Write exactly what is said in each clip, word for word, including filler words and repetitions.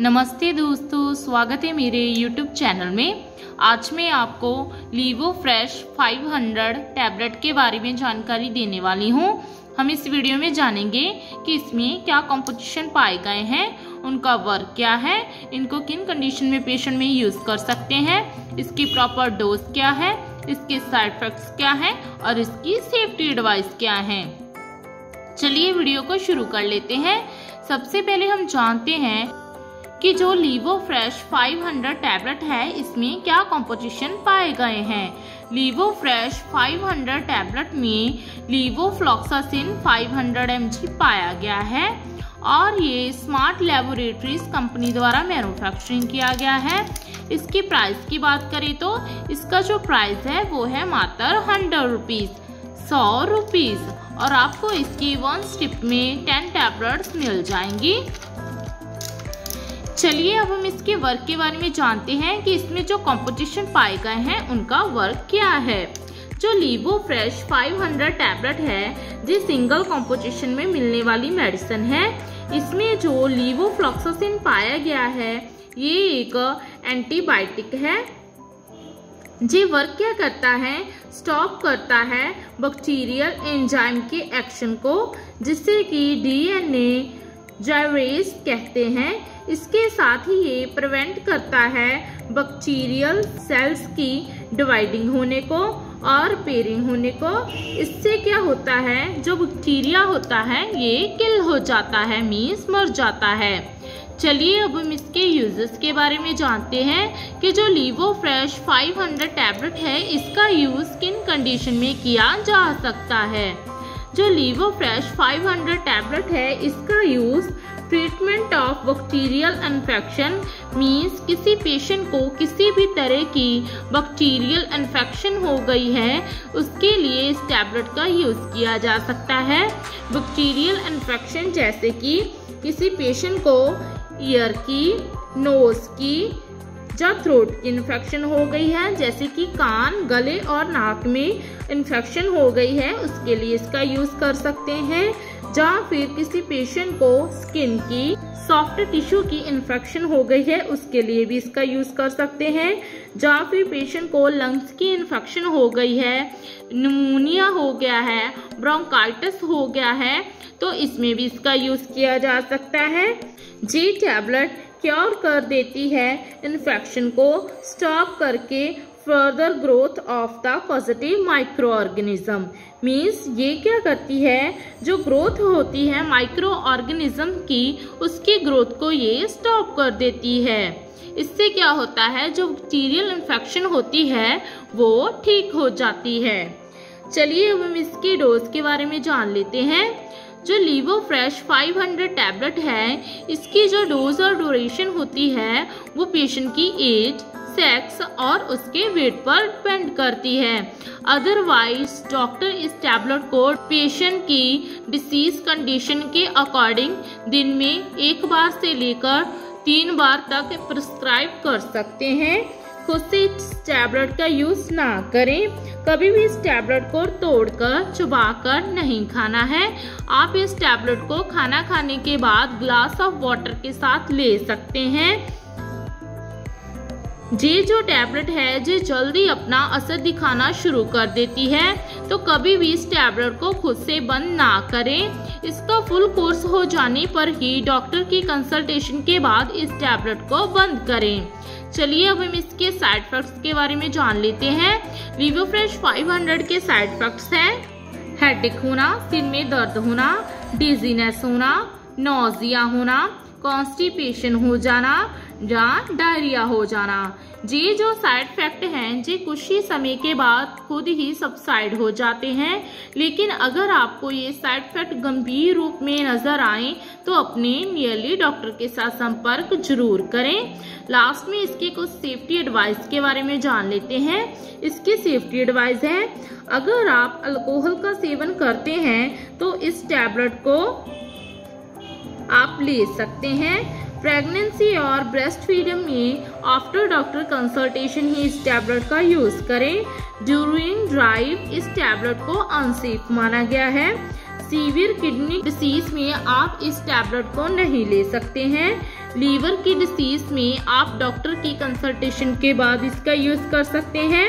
नमस्ते दोस्तों, स्वागत है मेरे यूट्यूब चैनल में। आज मैं आपको लीवो फ्रेश पाँच सौ टैबलेट के बारे में जानकारी देने वाली हूँ। हम इस वीडियो में जानेंगे कि इसमें क्या कॉम्पोजिशन पाए गए हैं, उनका वर्क क्या है, इनको किन कंडीशन में पेशेंट में यूज़ कर सकते हैं, इसकी प्रॉपर डोज क्या है, इसके साइड इफेक्ट्स क्या हैं और इसकी सेफ्टी एडवाइस क्या है। चलिए वीडियो को शुरू कर लेते हैं। सबसे पहले हम जानते हैं कि जो लीवो फ्रेश पाँच सौ टैबलेट है इसमें क्या कॉम्पोजिशन पाए गए हैं। लीवो फ्रेश पाँच सौ टैबलेट में लेवोफ्लॉक्सासिन पाँच सौ एम जी पाया गया है और ये स्मार्ट लैबोरेटरीज कंपनी द्वारा मैन्युफैक्चरिंग किया गया है। इसकी प्राइस की बात करें तो इसका जो प्राइस है वो है मात्र हंड्रेड रुपीज़ सौ रुपीज़ और आपको इसकी वन स्टिप में टेन टैबलेट्स मिल जाएंगी। चलिए अब हम इसके वर्क के बारे में जानते हैं कि इसमें जो कॉम्पोजिशन पाए गए हैं उनका वर्क क्या है। जो लीवो फ्रेश पाँच सौ टैबलेट है जो सिंगल कॉम्पोजिशन में मिलने वाली मेडिसिन है, इसमें जो लेवोफ्लॉक्सासिन पाया गया है ये एक एंटीबायोटिक है। ये वर्क क्या करता है, स्टॉप करता है बैक्टीरियल एंजाइम के एक्शन को, जिससे कि डी एन ए जाइरेज कहते हैं। इसके साथ ही ये प्रिवेंट करता है बैक्टीरियल सेल्स की डिवाइडिंग होने को और पेयरिंग होने को। इससे क्या होता है, जो बैक्टीरिया होता है ये किल हो जाता है, मींस मर जाता है। चलिए अब हम इसके यूजेस के बारे में जानते हैं कि जो लीवो फ्रेश पाँच सौ टैबलेट है इसका यूज़ किन कंडीशन में किया जा सकता है। जो लीवो फ्रेश पाँच सौ टैबलेट है इसका use treatment of bacterial infection means किसी पेशेंट को किसी भी तरह की बैक्टीरियल इन्फेक्शन हो गई है उसके लिए इस टैबलेट का यूज़ किया जा सकता है। बैक्टीरियल इन्फेक्शन जैसे कि किसी पेशेंट को ईयर की, नोज़ की या थ्रोट की इन्फेक्शन हो गई है, जैसे कि कान, गले और नाक में इन्फेक्शन हो गई है उसके लिए इसका यूज़ कर सकते हैं। या फिर किसी पेशेंट को स्किन की, सॉफ्ट टिश्यू की इन्फेक्शन हो गई है उसके लिए भी इसका यूज़ कर सकते हैं। या फिर पेशेंट को लंग्स की इन्फेक्शन हो गई है, निमोनिया हो गया है, ब्रोंकाइटिस हो गया है तो इसमें भी इसका यूज़ किया जा सकता है। जी टैबलेट क्योर कर देती है इन्फेक्शन को, स्टॉप करके further growth of the positive micro organism means ये क्या करती है, जो ग्रोथ होती है माइक्रो ऑर्गेनिज्म की उसकी ग्रोथ को ये स्टॉप कर देती है। इससे क्या होता है, जो बैक्टीरियल इन्फेक्शन होती है वो ठीक हो जाती है। चलिए अब हम इसकी डोज के बारे में जान लेते हैं। जो लीवो फ्रेश पाँच सौ टैबलेट है इसकी जो डोज और ड्यूरेशन होती है वो पेशेंट की एज, सेक्स और उसके वेट पर डिपेंड करती है। अदरवाइज डॉक्टर इस टैबलेट को पेशेंट की डिसीज कंडीशन के अकॉर्डिंग दिन में एक बार से लेकर तीन बार तक प्रिस्क्राइब कर सकते हैं। खुद से इस टैबलेट का यूज़ ना करें, कभी भी इस टैबलेट को तोड़कर चुबाकर नहीं खाना है। आप इस टैबलेट को खाना खाने के बाद ग्लास ऑफ वाटर के साथ ले सकते हैं। ये जो टैबलेट है ये जल्दी अपना असर दिखाना शुरू कर देती है तो कभी भी इस टैबलेट को खुद से बंद ना करें। इसका फुल कोर्स हो जाने पर ही डॉक्टर की कंसल्टेशन के बाद इस टैबलेट को बंद करें। चलिए अब हम इसके साइड इफेक्ट्स के बारे में जान लेते हैं। लीवो फ्रेश पाँच सौ के साइड इफेक्ट्स हैं हेडेक होना, सिर में दर्द होना, डिजीनेस होना, नोजिया होना, कॉन्स्टिपेशन हो जाना या डायरिया हो जाना। ये जो साइड इफेक्ट हैं ये कुछ ही समय के बाद खुद ही सबसाइड हो जाते हैं, लेकिन अगर आपको ये साइड इफेक्ट गंभीर रूप में नजर आए तो अपने नियरली डॉक्टर के साथ संपर्क जरूर करें। लास्ट में इसके कुछ सेफ्टी एडवाइस के बारे में जान लेते हैं। इसकी सेफ्टी एडवाइस है अगर आप अल्कोहल का सेवन करते हैं तो इस टैबलेट को आप ले सकते हैं। प्रेगनेंसी और ब्रेस्ट फीडिंग में आफ्टर डॉक्टर कंसल्टेशन ही इस टैबलेट का यूज़ करें। ड्यूरिंग ड्राइव इस टैबलेट को अनसेफ माना गया है। सीवियर किडनी डिसीज में आप इस टैबलेट को नहीं ले सकते हैं। लीवर की डिसीज में आप डॉक्टर की कंसल्टेशन के बाद इसका यूज़ कर सकते हैं।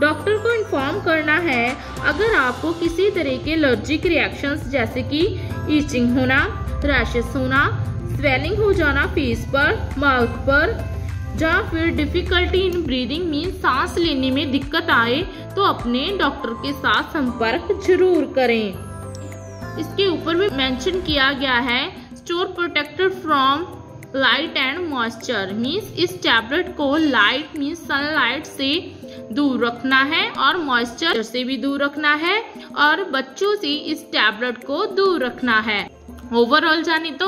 डॉक्टर को इन्फॉर्म करना है अगर आपको किसी तरह के एलर्जिक रिएक्शंस जैसे कि ईचिंग होना, रैशेस होना, स्वेलिंग हो जाना फेस पर, माउथ पर, या फिर डिफिकल्टी इन ब्रीदिंग में सांस लेने में दिक्कत आए तो अपने डॉक्टर के साथ संपर्क जरूर करें। इसके ऊपर भी मेंशन किया गया है store protected from light and moisture, means इस टैबलेट को लाइट मीन्स सनलाइट से दूर रखना है और मॉइस्चर से भी दूर रखना है और बच्चों से इस टैबलेट को दूर रखना है। ओवरऑल जाने तो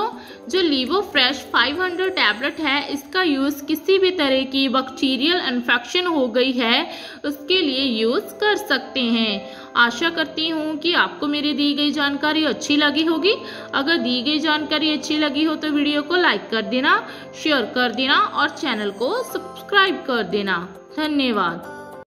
जो लीवो फ्रेश पाँच सौ टैबलेट है इसका यूज़ किसी भी तरह की बैक्टीरियल इन्फेक्शन हो गई है उसके लिए यूज़ कर सकते हैं। आशा करती हूँ कि आपको मेरी दी गई जानकारी अच्छी लगी होगी। अगर दी गई जानकारी अच्छी लगी हो तो वीडियो को लाइक कर देना, शेयर कर देना और चैनल को सब्सक्राइब कर देना। धन्यवाद।